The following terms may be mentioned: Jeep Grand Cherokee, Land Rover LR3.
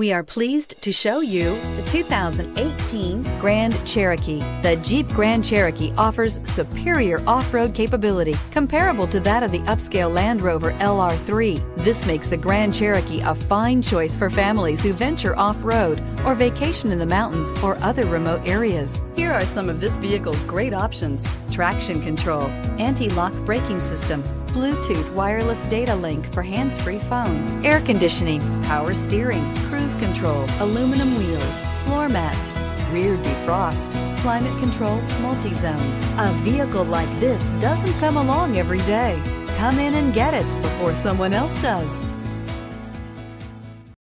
We are pleased to show you the 2018 Grand Cherokee. The Jeep Grand Cherokee offers superior off-road capability comparable to that of the upscale Land Rover LR3. This makes the Grand Cherokee a fine choice for families who venture off-road or vacation in the mountains or other remote areas. Here are some of this vehicle's great options: traction control, anti-lock braking system, Bluetooth wireless data link for hands-free phone, air conditioning, power steering, cruise control, aluminum wheels, floor mats, rear defrost, climate control, multi-zone. A vehicle like this doesn't come along every day. Come in and get it before someone else does.